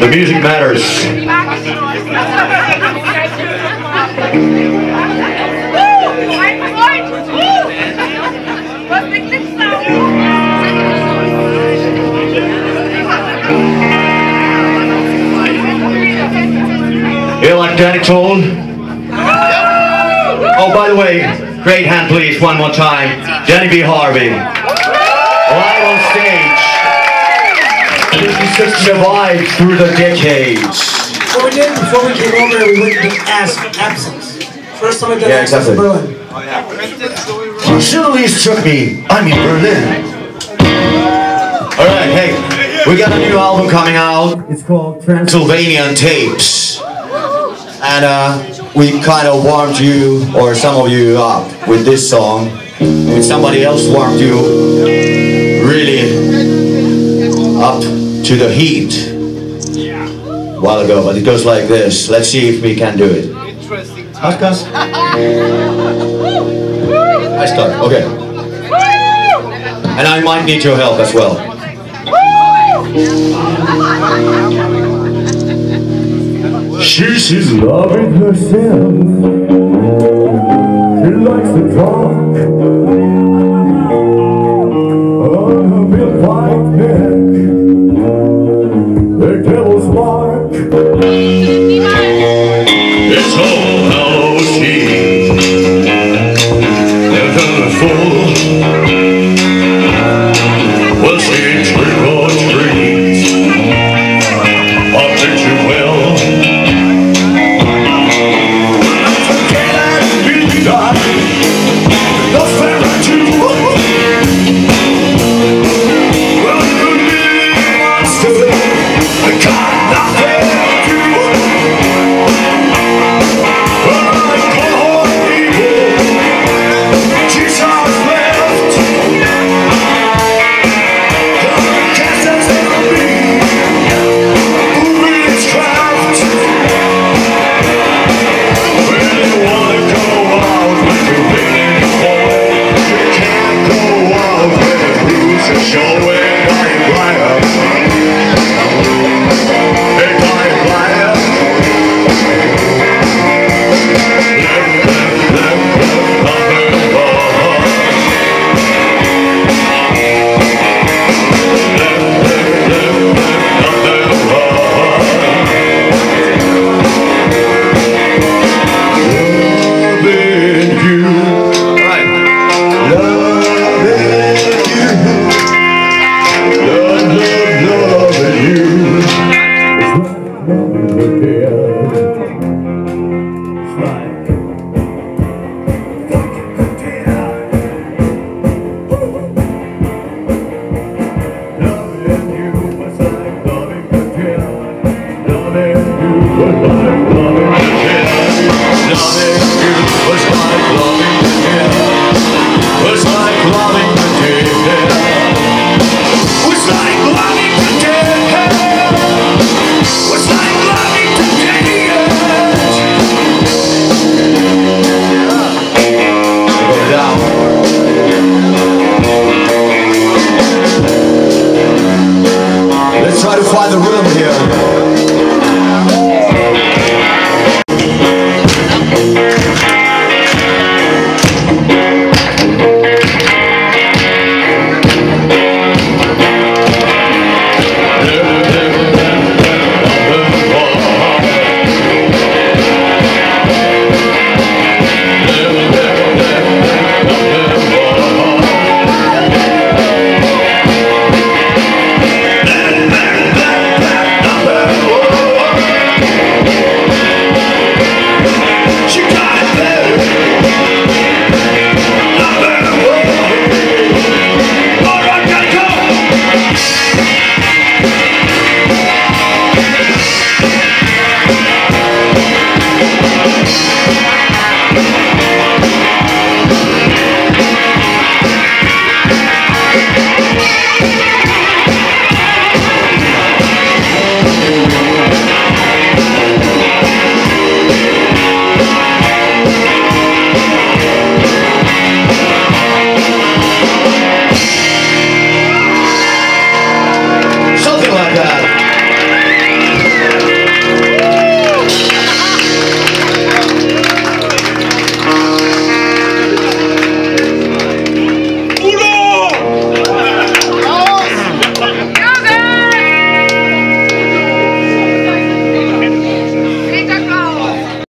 The music matters. Electronic tone. Oh, by the way, great hand, please, one more time. Danny B. Harvey. Live on stage. This survived through the decades. What we did before we came over, we went to absence. First time I did absence in Berlin. Oh, yeah. Chandeliers took me. I'm in Berlin. Alright, hey, we got a new album coming out. It's called Transylvanian Tapes. And we kind of warmed you, or some of you, up with this song. If somebody else warmed you really up to the heat a while ago, but it goes like this. Let's see if we can do it. Interesting. I start, okay. And I might need your help as well. She's loving herself. She likes to talk on her milk white neck.